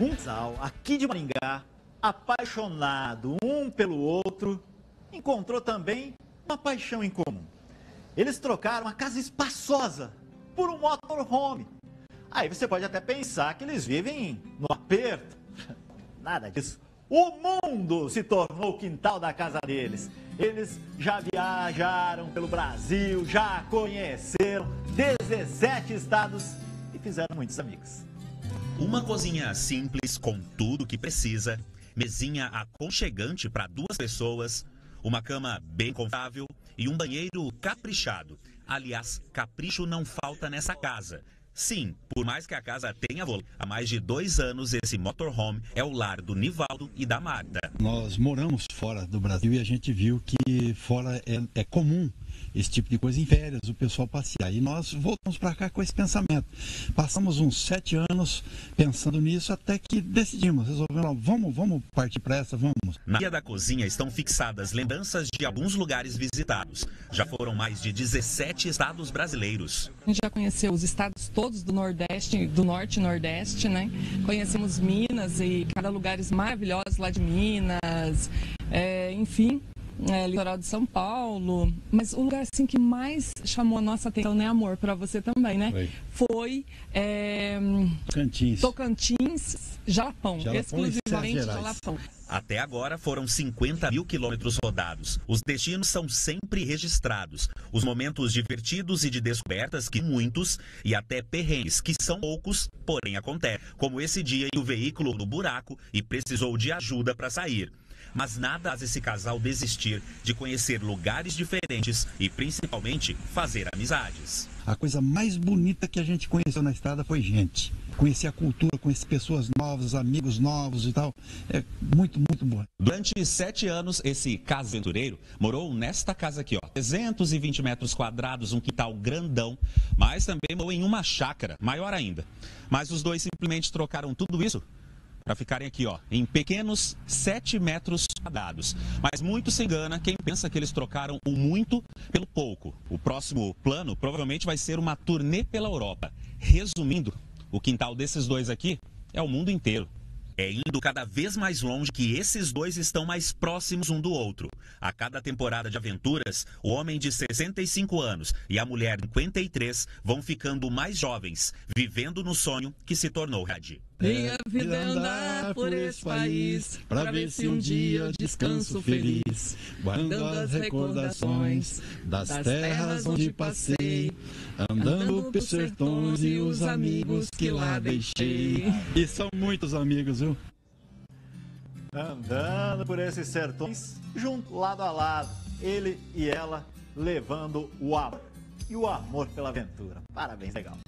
Um casal aqui de Maringá, apaixonado um pelo outro, encontrou também uma paixão em comum. Eles trocaram uma casa espaçosa por um motorhome. Aí você pode até pensar que eles vivem no aperto. Nada disso. O mundo se tornou o quintal da casa deles. Eles já viajaram pelo Brasil, já conheceram 17 estados e fizeram muitos amigos. Uma cozinha simples com tudo que precisa, mesinha aconchegante para duas pessoas, uma cama bem confortável e um banheiro caprichado. Aliás, capricho não falta nessa casa. Sim, por mais que a casa tenha volado, há mais de 2 anos esse motorhome é o lar do Nivaldo e da Marta. Nós moramos fora do Brasil e a gente viu que fora é comum esse tipo de coisa em férias, o pessoal passear. E nós voltamos para cá com esse pensamento. Passamos uns 7 anos pensando nisso até que decidimos, resolvemos, vamos partir para essa, vamos. Na guia da cozinha estão fixadas lembranças de alguns lugares visitados. Já foram mais de 17 estados brasileiros. A gente já conheceu os estados todos do Nordeste, do Norte e Nordeste, né? Conhecemos Minas e cada lugares maravilhosos lá de Minas, enfim, litoral de São Paulo. Mas o lugar assim que mais chamou a nossa atenção, né, amor, para você também, né? Foi Tocantins, Jalapão, exclusivamente Jalapão. Até agora foram 50 mil quilômetros rodados. Os destinos são sempre registrados. Os momentos divertidos e de descobertas, que muitos, e até perrengues, que são poucos, porém acontece. Como esse dia em o veículo no buraco e precisou de ajuda para sair. Mas nada faz esse casal desistir de conhecer lugares diferentes e principalmente fazer amizades. A coisa mais bonita que a gente conheceu na estrada foi gente. Conhecer a cultura, conhecer pessoas novas, amigos novos e tal, é muito, muito bom. Durante 7 anos, esse casal aventureiro morou nesta casa aqui, ó, 320 metros quadrados, um quintal grandão, mas também morou em uma chácara, maior ainda. Mas os dois simplesmente trocaram tudo isso para ficarem aqui, ó, em pequenos 7 metros quadrados. Mas muito se engana quem pensa que eles trocaram o muito pelo pouco. O próximo plano provavelmente vai ser uma turnê pela Europa. Resumindo, o quintal desses dois aqui é o mundo inteiro. É indo cada vez mais longe que esses dois estão mais próximos um do outro. A cada temporada de aventuras, o homem de 65 anos e a mulher de 53 vão ficando mais jovens, vivendo no sonho que se tornou realidade. Minha vida é andar por esse país, pra ver se um dia eu descanso feliz, guardando as recordações das terras onde passei, andando pelos sertões e os amigos que lá deixei. E são muitos amigos, viu? Andando por esses sertões, junto, lado a lado, ele e ela, levando o amor. E o amor pela aventura. Parabéns, legal.